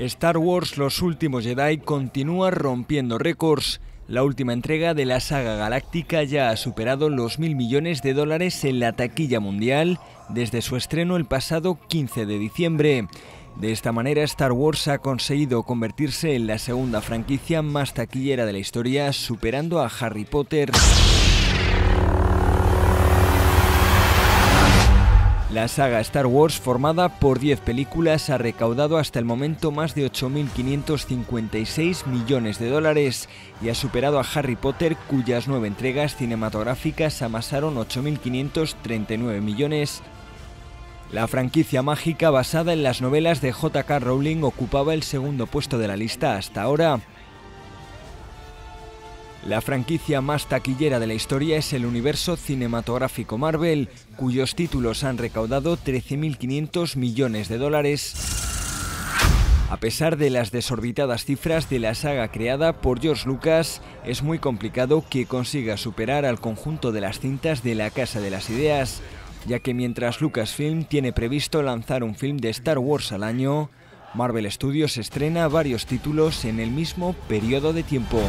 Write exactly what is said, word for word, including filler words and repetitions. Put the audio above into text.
Star Wars: Los Últimos Jedi continúa rompiendo récords. La última entrega de la saga galáctica ya ha superado los mil millones de dólares en la taquilla mundial desde su estreno el pasado quince de diciembre. De esta manera, Star Wars ha conseguido convertirse en la segunda franquicia más taquillera de la historia, superando a Harry Potter. La saga Star Wars, formada por diez películas, ha recaudado hasta el momento más de ocho mil quinientos cincuenta y seis millones de dólares y ha superado a Harry Potter, cuyas nueve entregas cinematográficas amasaron ocho mil quinientos treinta y nueve millones. La franquicia mágica basada en las novelas de J K Rowling ocupaba el segundo puesto de la lista hasta ahora. La franquicia más taquillera de la historia es el universo cinematográfico Marvel, cuyos títulos han recaudado trece mil quinientos millones de dólares. A pesar de las desorbitadas cifras de la saga creada por George Lucas, es muy complicado que consiga superar al conjunto de las cintas de la Casa de las Ideas, ya que mientras Lucasfilm tiene previsto lanzar un film de Star Wars al año, Marvel Studios estrena varios títulos en el mismo periodo de tiempo.